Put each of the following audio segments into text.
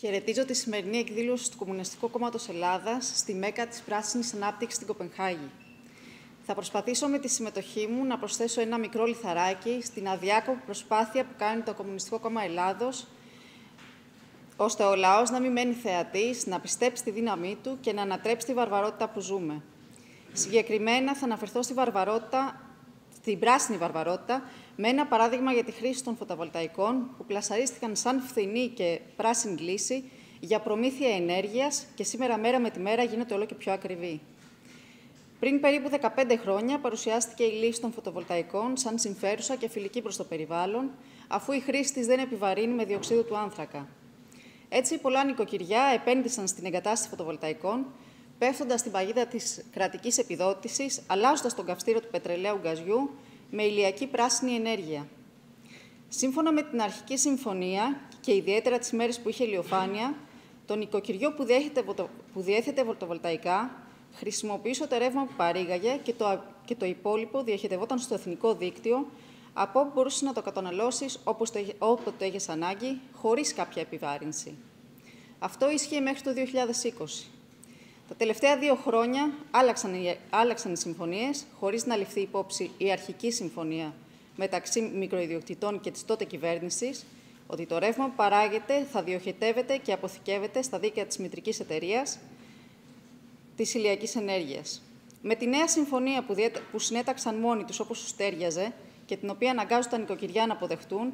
Χαιρετίζω τη σημερινή εκδήλωση του Κομμουνιστικού Κόμματος Ελλάδας στη Μέκα της Πράσινης Ανάπτυξης στην Κοπενχάγη. Θα προσπαθήσω με τη συμμετοχή μου να προσθέσω ένα μικρό λιθαράκι στην αδιάκοπη προσπάθεια που κάνει το Κομμουνιστικό Κόμμα Ελλάδος, ώστε ο λαός να μην μένει θεατής, να πιστέψει τη δύναμή του και να ανατρέψει τη βαρβαρότητα που ζούμε. Συγκεκριμένα θα αναφερθώ στην πράσινη βαρβαρότητα, με ένα παράδειγμα για τη χρήση των φωτοβολταϊκών, που πλασαρίστηκαν σαν φθηνή και πράσινη λύση για προμήθεια ενέργειας και σήμερα μέρα με τη μέρα γίνεται όλο και πιο ακριβή. Πριν περίπου 15 χρόνια παρουσιάστηκε η λύση των φωτοβολταϊκών σαν συμφέρουσα και φιλική προς το περιβάλλον, αφού η χρήση της δεν επιβαρύνει με διοξείδιο του άνθρακα. Έτσι, πολλά νοικοκυριά επένδυσαν στην εγκατάσταση φωτοβολταϊκών, πέφτοντας στην παγίδα της κρατικής επιδότησης, αλλάζοντας τον καυστήριο του πετρελαίου γκαζιού με ηλιακή πράσινη ενέργεια. Σύμφωνα με την αρχική συμφωνία και ιδιαίτερα τις μέρες που είχε ηλιοφάνεια, το νοικοκυριό που διέθετε φωτοβολταϊκά χρησιμοποιούσε το ρεύμα που παρήγαγε και το υπόλοιπο διοχετευόταν στο εθνικό δίκτυο, από όπου μπορούσε να το καταναλώσεις όποτε το έχεις ανάγκη, χωρίς κάποια επιβάρυνση. Αυτό ίσχυε μέχρι το 2020. Τα τελευταία 2 χρόνια άλλαξαν οι συμφωνίες, χωρίς να ληφθεί υπόψη η αρχική συμφωνία μεταξύ μικροϊδιοκτητών και της τότε κυβέρνησης, ότι το ρεύμα που παράγεται θα διοχετεύεται και αποθηκεύεται στα δίκαια της μητρικής εταιρείας της ηλιακής ενέργειας. Με τη νέα συμφωνία που συνέταξαν μόνοι τους όπως τους τέριαζε και την οποία αναγκάζουν τα νοικοκυριά να αποδεχτούν,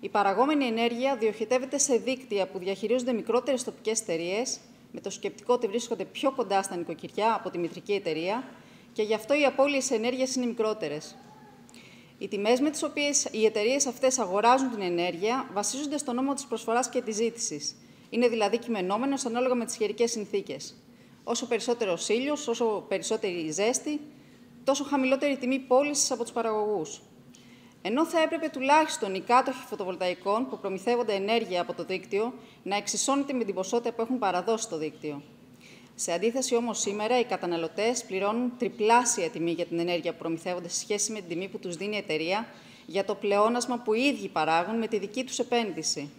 η παραγόμενη ενέργεια διοχετεύεται σε δίκτυα που διαχειρίζονται μικρότερες τοπικές εταιρείες, με το σκεπτικό ότι βρίσκονται πιο κοντά στα νοικοκυριά από τη μητρική εταιρεία και γι' αυτό οι απώλειες ενέργειας είναι μικρότερες. Οι τιμές με τις οποίες οι εταιρείες αυτές αγοράζουν την ενέργεια βασίζονται στον νόμο της προσφοράς και της ζήτησης. Είναι δηλαδή κειμενόμενος ανάλογα με τις χερικές συνθήκες. Όσο περισσότερος ήλιος, όσο περισσότερη ζέστη, τόσο χαμηλότερη τιμή πώλησης από τους παραγωγούς. Ενώ θα έπρεπε τουλάχιστον οι κάτοχοι φωτοβολταϊκών που προμηθεύονται ενέργεια από το δίκτυο να εξισώνεται με την ποσότητα που έχουν παραδώσει στο δίκτυο. Σε αντίθεση όμως, σήμερα οι καταναλωτές πληρώνουν τριπλάσια τιμή για την ενέργεια που προμηθεύονται σε σχέση με την τιμή που τους δίνει η εταιρεία για το πλεόνασμα που οι ίδιοι παράγουν με τη δική τους επένδυση.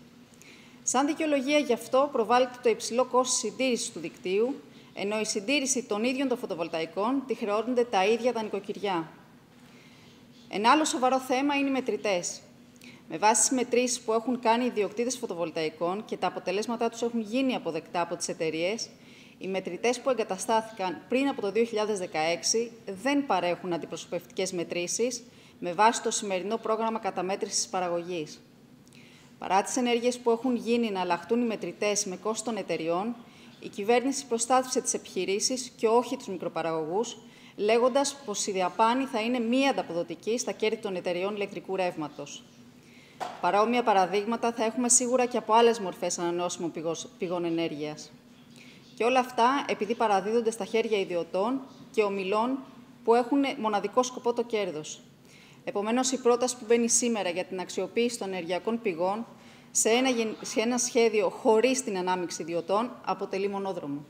Σαν δικαιολογία γι' αυτό προβάλλεται το υψηλό κόστος συντήρησης του δικτύου, ενώ η συντήρηση των ίδιων των φωτοβολταϊκών τη χρεώνονται τα ίδια τα νοικοκυριά. Ένα άλλο σοβαρό θέμα είναι οι μετρητές. Με βάση τις μετρήσεις που έχουν κάνει οι ιδιοκτήτες φωτοβολταϊκών και τα αποτελέσματά τους έχουν γίνει αποδεκτά από τις εταιρείες, οι μετρητές που εγκαταστάθηκαν πριν από το 2016 δεν παρέχουν αντιπροσωπευτικές μετρήσεις με βάση το σημερινό πρόγραμμα καταμέτρησης παραγωγής. Παρά τις ενέργειες που έχουν γίνει να αλλάχτούν οι μετρητές με κόστος των εταιριών, η κυβέρνηση προστάτευσε τις επιχειρήσεις και όχι τους μικροπαραγωγούς, λέγοντας πως η διαπάνη θα είναι μη ανταποδοτική στα κέρδη των εταιρεών ηλεκτρικού ρεύματος. Παρόμοια παραδείγματα θα έχουμε σίγουρα και από άλλες μορφές ανανεώσιμων πηγών ενέργειας. Και όλα αυτά επειδή παραδίδονται στα χέρια ιδιωτών και ομιλών που έχουν μοναδικό σκοπό το κέρδος. Επομένως, η πρόταση που μπαίνει σήμερα για την αξιοποίηση των ενεργειακών πηγών σε ένα σχέδιο χωρίς την ανάμειξη ιδιωτών αποτελεί μονόδρομο.